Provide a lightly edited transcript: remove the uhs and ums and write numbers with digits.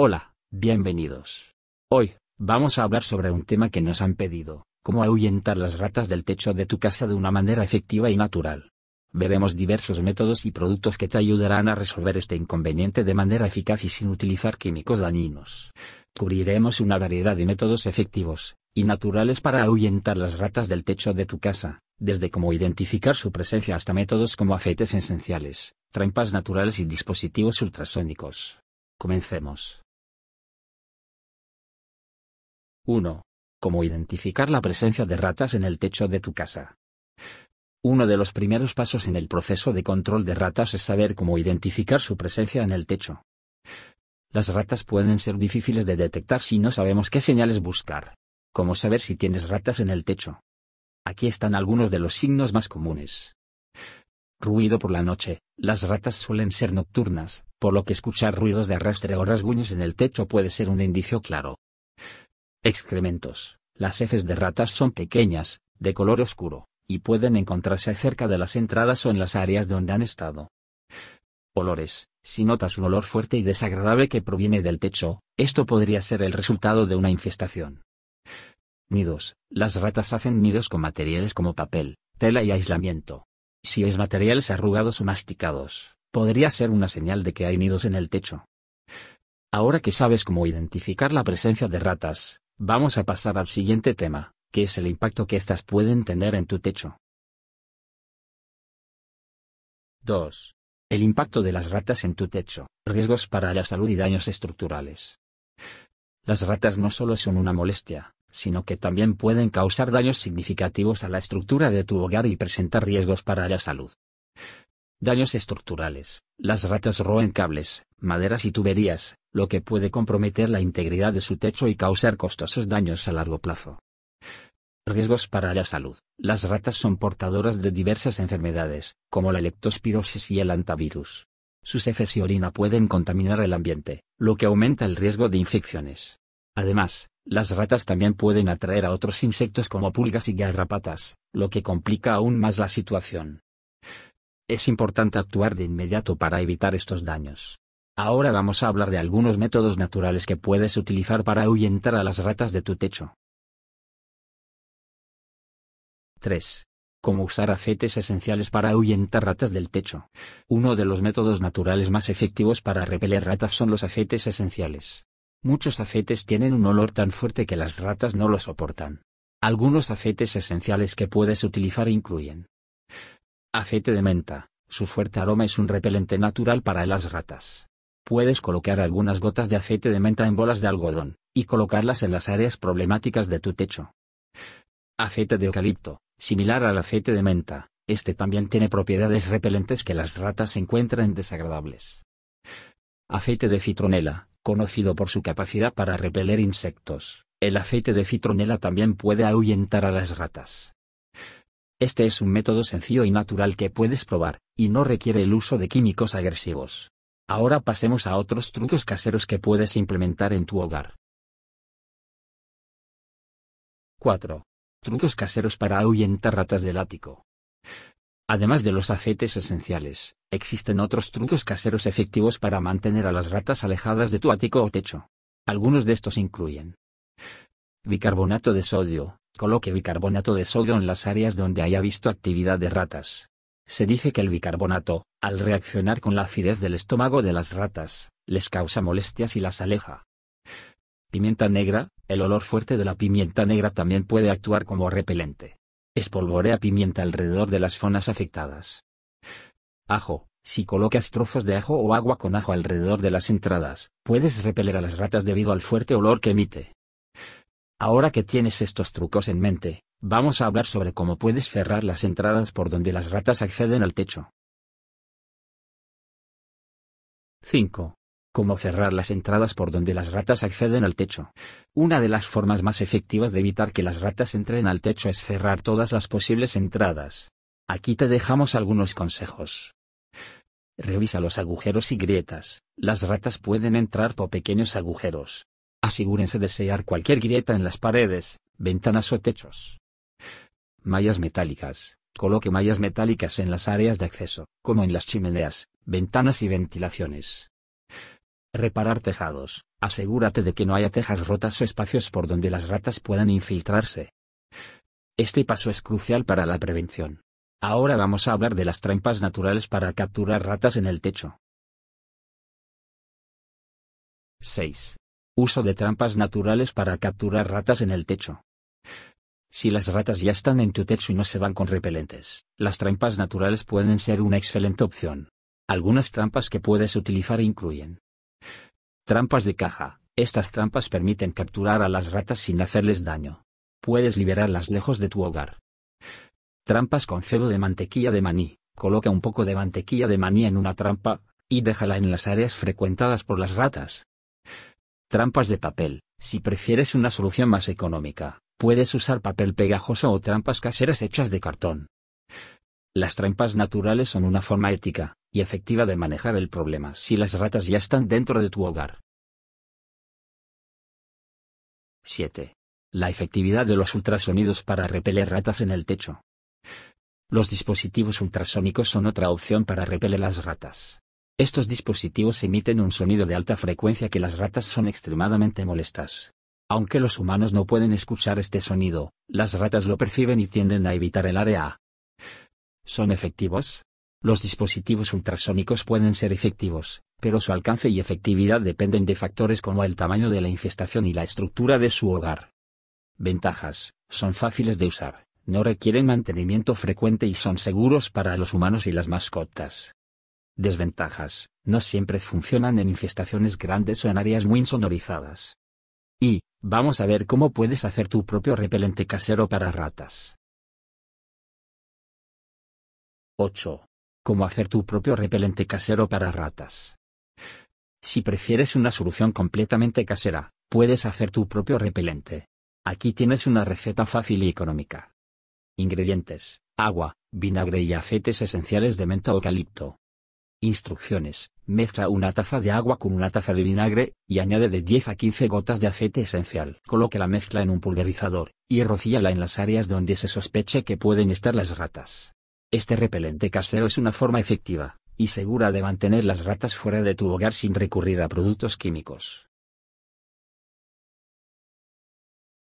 Hola, bienvenidos. Hoy, vamos a hablar sobre un tema que nos han pedido, cómo ahuyentar las ratas del techo de tu casa de una manera efectiva y natural. Veremos diversos métodos y productos que te ayudarán a resolver este inconveniente de manera eficaz y sin utilizar químicos dañinos. Cubriremos una variedad de métodos efectivos y naturales para ahuyentar las ratas del techo de tu casa, desde cómo identificar su presencia hasta métodos como aceites esenciales, trampas naturales y dispositivos ultrasónicos. Comencemos. 1. ¿Cómo identificar la presencia de ratas en el techo de tu casa? Uno de los primeros pasos en el proceso de control de ratas es saber cómo identificar su presencia en el techo. Las ratas pueden ser difíciles de detectar si no sabemos qué señales buscar. ¿Cómo saber si tienes ratas en el techo? Aquí están algunos de los signos más comunes. Ruido por la noche. Las ratas suelen ser nocturnas, por lo que escuchar ruidos de arrastre o rasguños en el techo puede ser un indicio claro. Excrementos. Las heces de ratas son pequeñas, de color oscuro, y pueden encontrarse cerca de las entradas o en las áreas donde han estado. Olores. Si notas un olor fuerte y desagradable que proviene del techo, esto podría ser el resultado de una infestación. Nidos. Las ratas hacen nidos con materiales como papel, tela y aislamiento. Si ves materiales arrugados o masticados, podría ser una señal de que hay nidos en el techo. Ahora que sabes cómo identificar la presencia de ratas, vamos a pasar al siguiente tema, que es el impacto que estas pueden tener en tu techo. 2. El impacto de las ratas en tu techo, riesgos para la salud y daños estructurales. Las ratas no solo son una molestia, sino que también pueden causar daños significativos a la estructura de tu hogar y presentar riesgos para la salud. Daños estructurales. Las ratas roen cables, maderas y tuberías, lo que puede comprometer la integridad de su techo y causar costosos daños a largo plazo. Riesgos para la salud. Las ratas son portadoras de diversas enfermedades, como la leptospirosis y el hantavirus. Sus heces y orina pueden contaminar el ambiente, lo que aumenta el riesgo de infecciones. Además, las ratas también pueden atraer a otros insectos como pulgas y garrapatas, lo que complica aún más la situación. Es importante actuar de inmediato para evitar estos daños. Ahora vamos a hablar de algunos métodos naturales que puedes utilizar para ahuyentar a las ratas de tu techo. 3. ¿Cómo usar aceites esenciales para ahuyentar ratas del techo? Uno de los métodos naturales más efectivos para repeler ratas son los aceites esenciales. Muchos aceites tienen un olor tan fuerte que las ratas no lo soportan. Algunos aceites esenciales que puedes utilizar incluyen: aceite de menta. Su fuerte aroma es un repelente natural para las ratas. Puedes colocar algunas gotas de aceite de menta en bolas de algodón, y colocarlas en las áreas problemáticas de tu techo. Aceite de eucalipto. Similar al aceite de menta, este también tiene propiedades repelentes que las ratas encuentran desagradables. Aceite de citronela. Conocido por su capacidad para repeler insectos, el aceite de citronela también puede ahuyentar a las ratas. Este es un método sencillo y natural que puedes probar, y no requiere el uso de químicos agresivos. Ahora pasemos a otros trucos caseros que puedes implementar en tu hogar. 4. Trucos caseros para ahuyentar ratas del ático. Además de los aceites esenciales, existen otros trucos caseros efectivos para mantener a las ratas alejadas de tu ático o techo. Algunos de estos incluyen: bicarbonato de sodio. Coloque bicarbonato de sodio en las áreas donde haya visto actividad de ratas. Se dice que el bicarbonato, al reaccionar con la acidez del estómago de las ratas, les causa molestias y las aleja. Pimienta negra. El olor fuerte de la pimienta negra también puede actuar como repelente. Espolvorea pimienta alrededor de las zonas afectadas. Ajo. Si colocas trozos de ajo o agua con ajo alrededor de las entradas, puedes repeler a las ratas debido al fuerte olor que emite. Ahora que tienes estos trucos en mente, vamos a hablar sobre cómo puedes cerrar las entradas por donde las ratas acceden al techo. 5. Cómo cerrar las entradas por donde las ratas acceden al techo. Una de las formas más efectivas de evitar que las ratas entren al techo es cerrar todas las posibles entradas. Aquí te dejamos algunos consejos. Revisa los agujeros y grietas. Las ratas pueden entrar por pequeños agujeros. Asegúrense de sellar cualquier grieta en las paredes, ventanas o techos. Mallas metálicas. Coloque mallas metálicas en las áreas de acceso, como en las chimeneas, ventanas y ventilaciones. Reparar tejados. Asegúrate de que no haya tejas rotas o espacios por donde las ratas puedan infiltrarse. Este paso es crucial para la prevención. Ahora vamos a hablar de las trampas naturales para capturar ratas en el techo. 6. Uso de trampas naturales para capturar ratas en el techo. Si las ratas ya están en tu techo y no se van con repelentes, las trampas naturales pueden ser una excelente opción. Algunas trampas que puedes utilizar incluyen: trampas de caja. Estas trampas permiten capturar a las ratas sin hacerles daño. Puedes liberarlas lejos de tu hogar. Trampas con cebo de mantequilla de maní. Coloca un poco de mantequilla de maní en una trampa y déjala en las áreas frecuentadas por las ratas. Trampas de papel. Si prefieres una solución más económica, puedes usar papel pegajoso o trampas caseras hechas de cartón. Las trampas naturales son una forma ética y efectiva de manejar el problema si las ratas ya están dentro de tu hogar. 7. La efectividad de los ultrasonidos para repeler ratas en el techo. Los dispositivos ultrasónicos son otra opción para repeler las ratas. Estos dispositivos emiten un sonido de alta frecuencia que las ratas son extremadamente molestas. Aunque los humanos no pueden escuchar este sonido, las ratas lo perciben y tienden a evitar el área. ¿Son efectivos? Los dispositivos ultrasónicos pueden ser efectivos, pero su alcance y efectividad dependen de factores como el tamaño de la infestación y la estructura de su hogar. Ventajas: son fáciles de usar, no requieren mantenimiento frecuente y son seguros para los humanos y las mascotas. Desventajas: no siempre funcionan en infestaciones grandes o en áreas muy insonorizadas. Y vamos a ver cómo puedes hacer tu propio repelente casero para ratas. 8. Cómo hacer tu propio repelente casero para ratas. Si prefieres una solución completamente casera, puedes hacer tu propio repelente. Aquí tienes una receta fácil y económica. Ingredientes: agua, vinagre y aceites esenciales de menta o eucalipto. Instrucciones: mezcla una taza de agua con una taza de vinagre, y añade de 10 a 15 gotas de aceite esencial. Coloque la mezcla en un pulverizador, y rocíala en las áreas donde se sospeche que pueden estar las ratas. Este repelente casero es una forma efectiva y segura de mantener las ratas fuera de tu hogar sin recurrir a productos químicos.